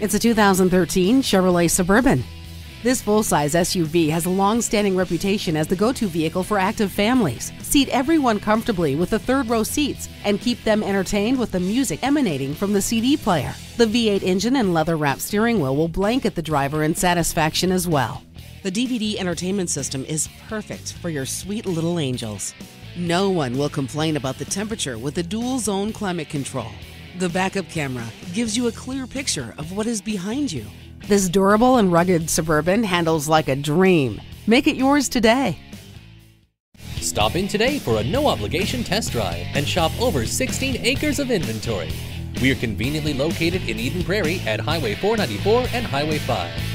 It's a 2013 Chevrolet Suburban. This full-size SUV has a long-standing reputation as the go-to vehicle for active families. Seat everyone comfortably with the third-row seats and keep them entertained with the music emanating from the CD player. The V8 engine and leather-wrapped steering wheel will blanket the driver in satisfaction as well. The DVD entertainment system is perfect for your sweet little angels. No one will complain about the temperature with the dual-zone climate control. The backup camera gives you a clear picture of what is behind you. This durable and rugged Suburban handles like a dream. Make it yours today. Stop in today for a no-obligation test drive and shop over 16 acres of inventory. We are conveniently located in Eden, Prairie at Highway 494 and Highway 5.